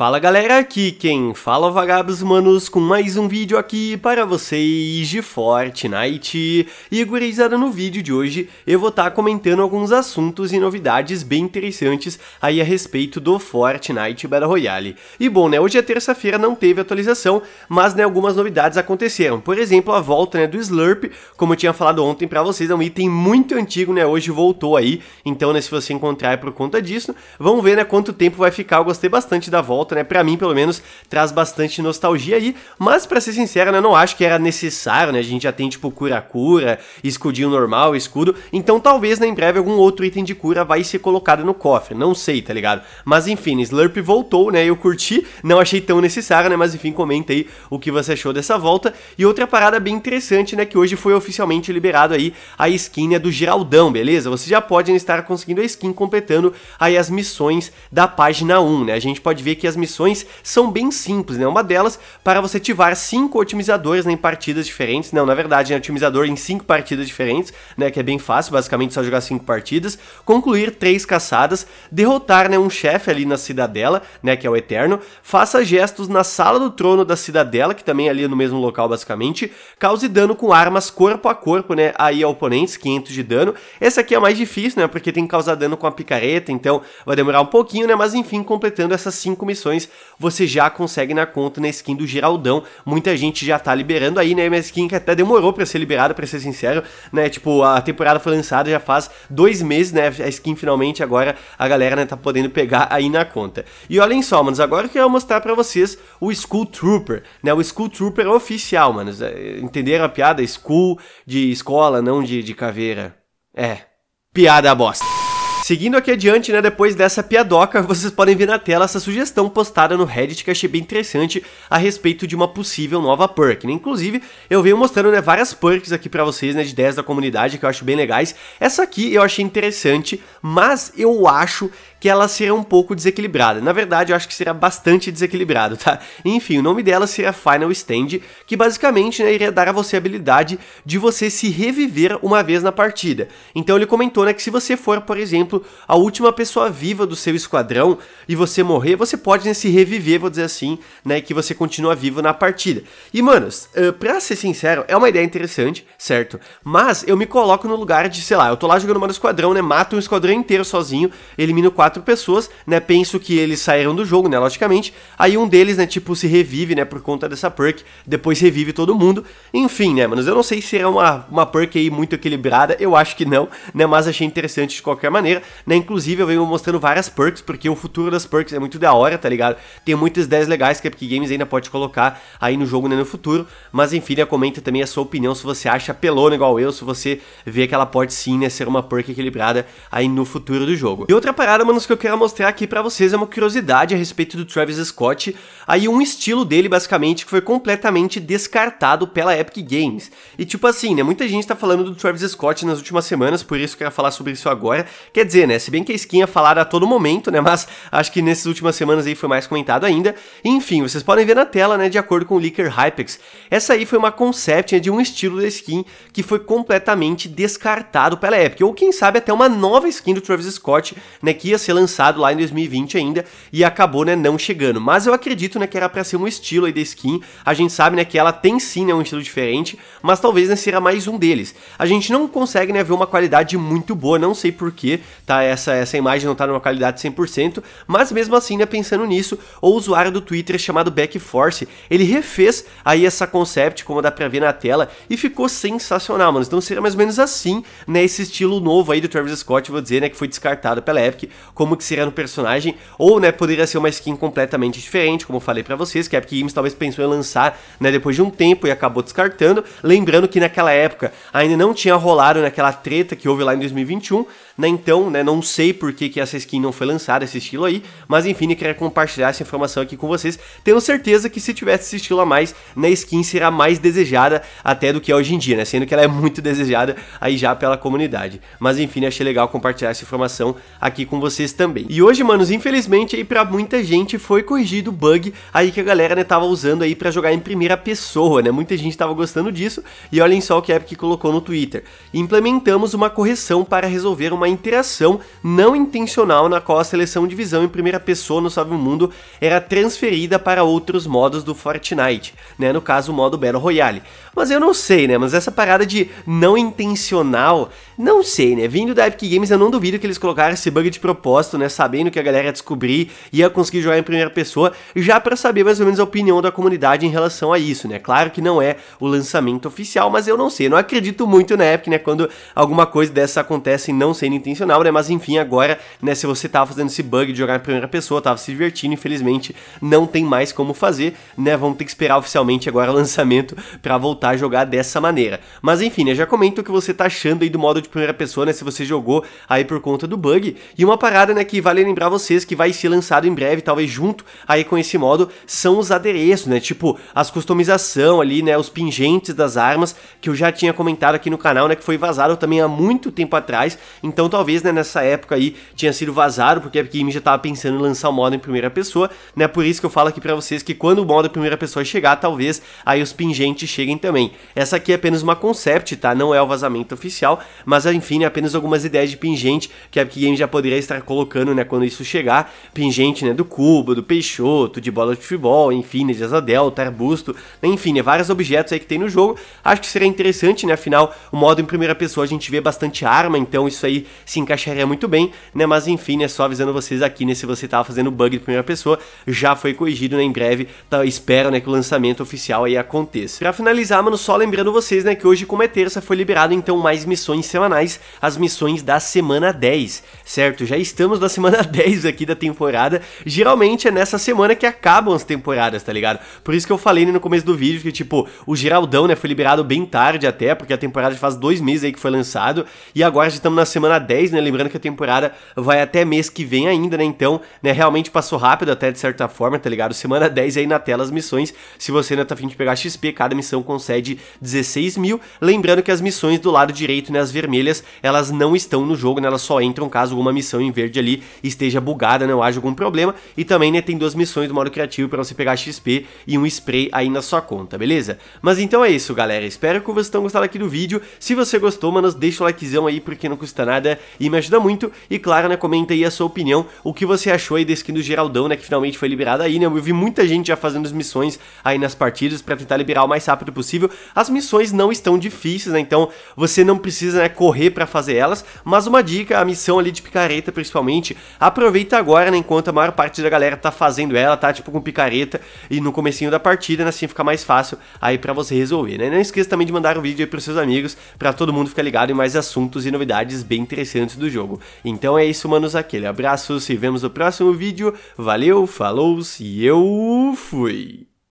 Fala galera, aqui quem fala é o Vagabbss, manos, com mais um vídeo aqui para vocês de Fortnite. E gurizada, no vídeo de hoje eu vou estar comentando alguns assuntos e novidades bem interessantes aí a respeito do Fortnite Battle Royale. E bom, né, hoje é terça-feira, não teve atualização, mas né, algumas novidades aconteceram. Por exemplo, a volta né, do Slurp, como eu tinha falado ontem para vocês, é um item muito antigo, né, hoje voltou aí. Então né, se você encontrar é por conta disso, vamos ver né, quanto tempo vai ficar. Eu gostei bastante da volta. Né, pra mim, pelo menos, traz bastante nostalgia aí, mas pra ser sincero, né, não acho que era necessário, né, a gente já tem tipo cura-cura, escudinho normal, escudo, então talvez, né, em breve algum outro item de cura vai ser colocado no cofre, não sei, tá ligado? Mas enfim, Slurp voltou, né, eu curti, não achei tão necessário, né, mas enfim, comenta aí o que você achou dessa volta. E outra parada bem interessante, né, que hoje foi oficialmente liberado aí a skin, né, do Geraldão, beleza? Você já pode estar conseguindo a skin completando aí as missões da página 1, né, a gente pode ver que as missões são bem simples, né? Uma delas para você ativar 5 otimizadores né, em partidas diferentes, não, na verdade, é otimizador em 5 partidas diferentes, né? Que é bem fácil, basicamente só jogar 5 partidas, concluir 3 caçadas, derrotar né, um chefe ali na cidadela, né? Que é o Eterno, faça gestos na sala do trono da cidadela, que também é ali no mesmo local, basicamente, cause dano com armas corpo a corpo, né? Aí a oponentes, 500 de dano. Essa aqui é a mais difícil, né? Porque tem que causar dano com a picareta, então vai demorar um pouquinho, né? Mas enfim, completando essas 5 missões, você já consegue na conta na skin do Geraldão. Muita gente já tá liberando aí, né? Minha skin que até demorou pra ser liberada, pra ser sincero, né? Tipo, a temporada foi lançada já faz 2 meses, né? A skin finalmente agora a galera né, tá podendo pegar aí na conta. E olhem só, manos, agora que eu vou mostrar pra vocês o Skull Trooper, né? O Skull Trooper oficial, manos. Entenderam a piada? Skull de escola, não de caveira. É, piada bosta. Seguindo aqui adiante, né, depois dessa piadoca, vocês podem ver na tela essa sugestão postada no Reddit que achei bem interessante a respeito de uma possível nova perk, né? Inclusive, eu venho mostrando né, várias perks aqui pra vocês, né, de 10 da comunidade, que eu acho bem legais. Essa aqui eu achei interessante, mas eu acho que ela será um pouco desequilibrada. Na verdade, eu acho que será bastante desequilibrado, tá? Enfim, o nome dela será Final Stand, que basicamente né, iria dar a você a habilidade de você se reviver uma vez na partida. Então ele comentou né, que se você for, por exemplo, a última pessoa viva do seu esquadrão e você morrer, você pode né, se reviver, vou dizer assim, né, que você continua vivo na partida. E, manos, pra ser sincero, é uma ideia interessante, certo? Mas eu me coloco no lugar de, sei lá, eu tô lá jogando um esquadrão, né, mato um esquadrão inteiro sozinho, elimino 4 pessoas, né, penso que eles saíram do jogo, né, logicamente, aí um deles, né, tipo, se revive, né, por conta dessa perk, depois revive todo mundo, enfim, né, manos, eu não sei se é uma perk aí muito equilibrada, eu acho que não, né, mas achei interessante de qualquer maneira, né, inclusive eu venho mostrando várias perks, porque o futuro das perks é muito da hora, tá ligado, tem muitas ideias legais que a Epic Games ainda pode colocar aí no jogo, né, no futuro, mas enfim, né, comenta também a sua opinião, se você acha pelona igual eu, se você vê que ela pode sim, né, ser uma perk equilibrada aí no futuro do jogo. E outra parada, mano, que eu quero mostrar aqui pra vocês é uma curiosidade a respeito do Travis Scott, aí um estilo dele basicamente que foi completamente descartado pela Epic Games, e tipo assim, né, muita gente tá falando do Travis Scott nas últimas semanas, por isso eu quero falar sobre isso agora, quer dizer, né, se bem que a skin é falada a todo momento, né, mas acho que nessas últimas semanas aí foi mais comentado ainda, enfim, vocês podem ver na tela, né, de acordo com o leaker Hypex, essa aí foi uma concept né, de um estilo da skin que foi completamente descartado pela Epic, ou quem sabe até uma nova skin do Travis Scott, né, que ia ser lançado lá em 2020 ainda e acabou, né, não chegando, mas eu acredito, né, que era pra ser um estilo aí da skin, a gente sabe, né, que ela tem sim, né, um estilo diferente, mas talvez, né, será mais um deles, a gente não consegue, né, ver uma qualidade muito boa, não sei porquê, tá, essa imagem não tá numa qualidade 100%, mas mesmo assim, né, pensando nisso, o usuário do Twitter chamado Backforce, ele refez aí essa concept, como dá pra ver na tela, e ficou sensacional, mano, então será mais ou menos assim, né, esse estilo novo aí do Travis Scott, vou dizer, né, que foi descartado pela Epic, como que seria no personagem, ou, né, poderia ser uma skin completamente diferente, como eu falei pra vocês, que a Epic Games talvez pensou em lançar, né, depois de um tempo e acabou descartando, lembrando que naquela época ainda não tinha rolado naquela treta que houve lá em 2021, né, então, né, não sei por que essa skin não foi lançada, esse estilo aí, mas enfim, eu queria compartilhar essa informação aqui com vocês, tendo certeza que se tivesse esse estilo a mais, né, a skin será mais desejada até do que é hoje em dia, né, sendo que ela é muito desejada aí já pela comunidade, mas enfim, achei legal compartilhar essa informação aqui com vocês também. E hoje, manos, infelizmente aí pra muita gente foi corrigido o bug aí que a galera, né, tava usando aí pra jogar em primeira pessoa, né, muita gente tava gostando disso, e olhem só o que a Epic colocou no Twitter: implementamos uma correção para resolver uma interação não intencional na qual a seleção de visão em primeira pessoa no Salve o Mundo era transferida para outros modos do Fortnite, né, no caso o modo Battle Royale. Mas eu não sei, né, mas essa parada de não intencional, não sei, né, vindo da Epic Games eu não duvido que eles colocaram esse bug de propósito, né, sabendo que a galera ia descobrir e ia conseguir jogar em primeira pessoa, já para saber mais ou menos a opinião da comunidade em relação a isso, né, claro que não é o lançamento oficial, mas eu não sei, eu não acredito muito na Epic, né, quando alguma coisa dessa acontece não sendo intencional, né, mas enfim, agora, né, se você tava fazendo esse bug de jogar em primeira pessoa, tava se divertindo, infelizmente não tem mais como fazer, né, vamos ter que esperar oficialmente agora o lançamento pra voltar a jogar dessa maneira, mas enfim, né, já comenta o que você tá achando aí do modo de primeira pessoa, né, se você jogou aí por conta do bug, e uma parada, né, que vale lembrar vocês que vai ser lançado em breve, talvez junto aí com esse modo, são os adereços, né, tipo, as customização ali, né, os pingentes das armas, que eu já tinha comentado aqui no canal, né, que foi vazado também há muito tempo atrás, então talvez, né, nessa época aí tinha sido vazado, porque a Epic Games já tava pensando em lançar o modo em primeira pessoa, né, por isso que eu falo aqui pra vocês que quando o modo em primeira pessoa chegar, talvez aí os pingentes cheguem também. Essa aqui é apenas uma concept, tá, não é o vazamento oficial, mas enfim, é apenas algumas ideias de pingente que a Epic Games já poderia estar colocando, né, quando isso chegar, pingente, né, do cubo, do peixoto, de bola de futebol, enfim, né, de asa delta, arbusto, enfim, né, vários objetos aí que tem no jogo, acho que seria interessante, né, afinal, o modo em primeira pessoa a gente vê bastante arma, então isso aí se encaixaria muito bem, né, mas enfim, né, só avisando vocês aqui, né, se você tava fazendo bug de primeira pessoa, já foi corrigido, né, em breve, tá, espero, né, que o lançamento oficial aí aconteça. Pra finalizar, mano, só lembrando vocês, né, que hoje, como é terça, foi liberado, então, mais missões semanais, as missões da semana 10, certo? Já estamos na semana 10 aqui da temporada, geralmente é nessa semana que acabam as temporadas, tá ligado? Por isso que eu falei, né, no começo do vídeo, que tipo, o Geraldão, né, foi liberado bem tarde até, porque a temporada faz 2 meses aí que foi lançado, e agora já estamos na semana 10, né, lembrando que a temporada vai até mês que vem ainda, né, então, né, realmente passou rápido até de certa forma, tá ligado? Semana 10 aí na tela as missões, se você ainda tá a fim de pegar XP, cada missão concede 16 mil, lembrando que as missões do lado direito, né, as vermelhas, elas não estão no jogo, né, elas só entram caso alguma missão em verde ali esteja bugada, não haja algum problema, e também, né, tem 2 missões do modo criativo pra você pegar XP e um spray aí na sua conta, beleza? Mas então é isso, galera, espero que vocês tenham gostado aqui do vídeo, se você gostou, manos, deixa o likezão aí porque não custa nada e me ajuda muito, e claro, né, comenta aí a sua opinião, o que você achou aí da skin do Geraldão, né, que finalmente foi liberada aí, né, eu vi muita gente já fazendo as missões aí nas partidas pra tentar liberar o mais rápido possível, as missões não estão difíceis, né, então você não precisa, né, correr pra fazer elas, mas uma dica, a missão ali de picareta principalmente, aproveita agora, né, enquanto a maior parte da galera tá fazendo ela, tá, tipo, com picareta e no comecinho da partida, né, assim fica mais fácil aí pra você resolver, né, não esqueça também de mandar o vídeo aí pros seus amigos, pra todo mundo ficar ligado em mais assuntos e novidades bem interessantes do jogo, então é isso, manos, aquele abraço, se vemos no próximo vídeo, valeu, falou, e eu fui!